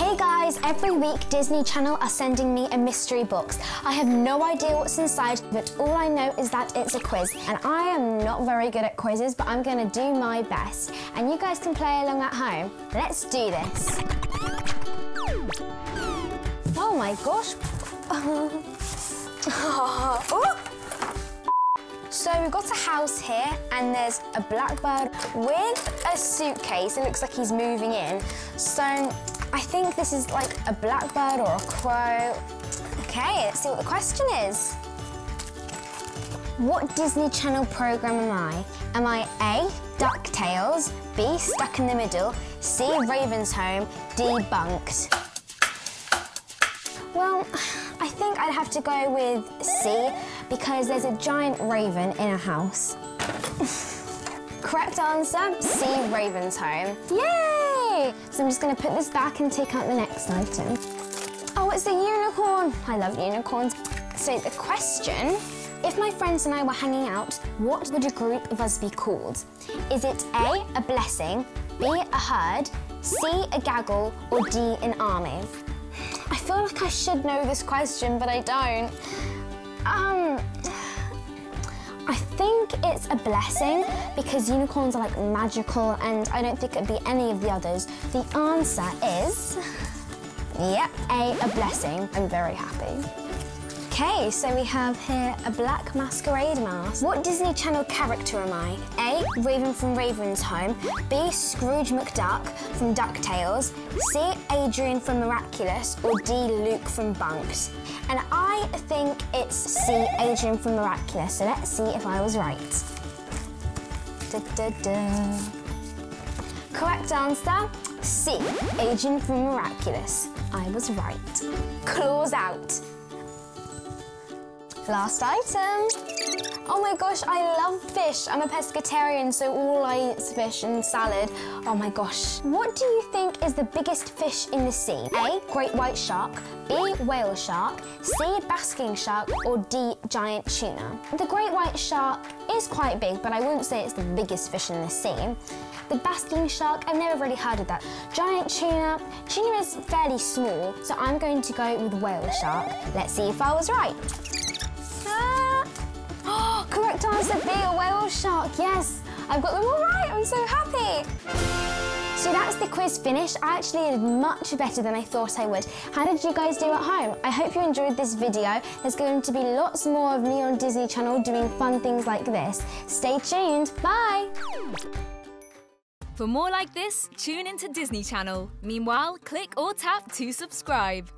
Hey guys, every week Disney Channel are sending me a mystery box. I have no idea what's inside, but all I know is that it's a quiz. And I am not very good at quizzes, but I'm gonna do my best. And you guys can play along at home. Let's do this. Oh my gosh. So we've got a house here and there's a blackbird with a suitcase. It looks like he's moving in. So I think this is like a blackbird or a crow. Okay, let's see what the question is. What Disney Channel program am I? Am I A, DuckTales, B, Stuck in the Middle, C, Raven's Home, D, Bunk'd? Well, I think I'd have to go with C because there's a giant raven in a house. Correct answer, C, Raven's Home. Yay! So I'm just gonna put this back and take out the next item. Oh, it's a unicorn. I love unicorns. So the question, if my friends and I were hanging out, what would a group of us be called? Is it A, a blessing, B, a herd, C, a gaggle, or D, an army? I feel like I should know this question, but I don't. I think it's a blessing because unicorns are like magical and I don't think it'd be any of the others. The answer is, yep, A, a blessing. I'm very happy. Okay, so we have here a black masquerade mask. What Disney Channel character am I? A, Raven from Raven's Home, B, Scrooge McDuck from DuckTales, C, Adrien from Miraculous, or D, Luke from Bunk'd. And I think it's C, Adrien from Miraculous, so let's see if I was right. Correct answer, C, Adrien from Miraculous. I was right. Claws out. Last item. Oh my gosh, I love fish. I'm a pescatarian, so all I eat is fish and salad. Oh my gosh. What do you think is the biggest fish in the sea? A, great white shark, B, whale shark, C, basking shark, or D, giant tuna. The great white shark is quite big, but I wouldn't say it's the biggest fish in the sea. The basking shark, I've never really heard of that. Giant tuna, tuna is fairly small, so I'm going to go with whale shark. Let's see if I was right. Oh, correct answer B, a whale shark, yes. I've got them all right, I'm so happy. So that's the quiz finished. I actually did much better than I thought I would. How did you guys do at home? I hope you enjoyed this video. There's going to be lots more of me on Disney Channel doing fun things like this. Stay tuned, bye. For more like this, tune into Disney Channel. Meanwhile, click or tap to subscribe.